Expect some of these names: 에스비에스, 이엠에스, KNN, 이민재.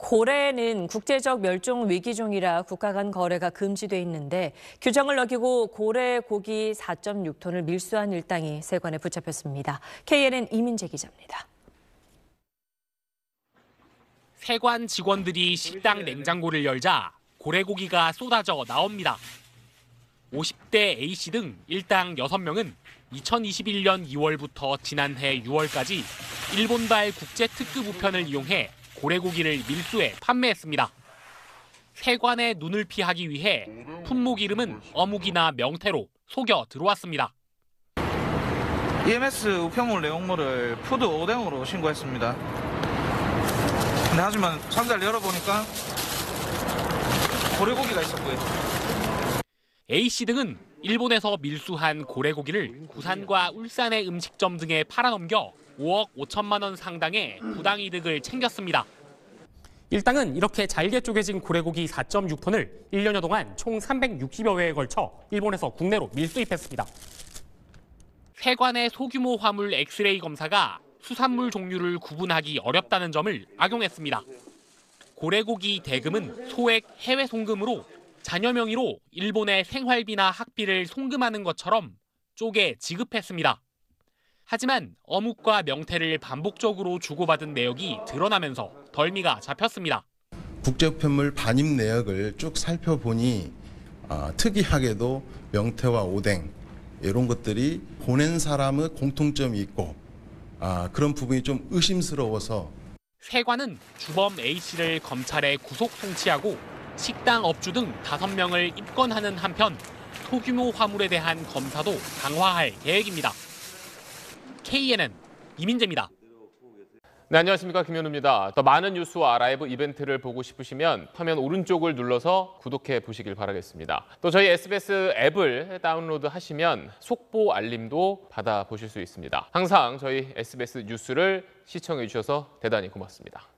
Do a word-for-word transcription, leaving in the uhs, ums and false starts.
고래는 국제적 멸종 위기 종이라 국가 간 거래가 금지돼 있는데 규정을 어기고 고래 고기 사 점 육 톤을 밀수한 일당이 세관에 붙잡혔습니다. 케이엔엔 이민재 기자입니다. 세관 직원들이 식당 냉장고를 열자 고래 고기가 쏟아져 나옵니다. 오십 대 A씨 등 일당 여섯 명은 이천이십일년 이월부터 지난해 유월까지 일본발 국제 특급 우편을 이용해 고래고기를 밀수해 판매했습니다. 세관의 눈을 피하기 위해 품목 이름은 어묵이나 명태로 속여 들어왔습니다. 이엠에스 우편물 내용물을 푸드 오뎅으로 신고했습니다. 근데 하지만 상자를 열어보니까 고래고기가 있었고요. A씨 등은 일본에서 밀수한 고래고기를 부산과 울산의 음식점 등에 팔아넘겨 오억 오천만 원 상당의 부당이득을 챙겼습니다. 일당은 이렇게 잘게 쪼개진 고래고기 사 점 육 톤을 일 년여 동안 총 삼백육십여 회에 걸쳐 일본에서 국내로 밀수입했습니다. 세관의 소규모 화물 엑스레이 검사가 수산물 종류를 구분하기 어렵다는 점을 악용했습니다. 고래고기 대금은 소액 해외 송금으로 자녀 명의로 일본의 생활비나 학비를 송금하는 것처럼 쪼개 지급했습니다. 하지만 어묵과 명태를 반복적으로 주고받은 내역이 드러나면서 덜미가 잡혔습니다. 국제우편물 반입 내역을 쭉 살펴보니 아, 특이하게도 명태와 오뎅 이런 것들이 보낸 사람의 공통점이 있고 아, 그런 부분이 좀 의심스러워서 세관은 주범 A씨를 검찰에 구속 송치하고 식당 업주 등 다섯 명을 입건하는 한편 소규모 화물에 대한 검사도 강화할 계획입니다. 케이엔엔 이민재입니다. 네, 안녕하십니까, 김현우입니다. 더 많은 뉴스와 라이브 이벤트를 보고 싶으시면 화면 오른쪽을 눌러서 구독해 보시길 바라겠습니다. 또 저희 에스비에스 앱을 다운로드하시면 속보 알림도 받아보실 수 있습니다. 항상 저희 에스비에스 뉴스를 시청해 주셔서 대단히 고맙습니다.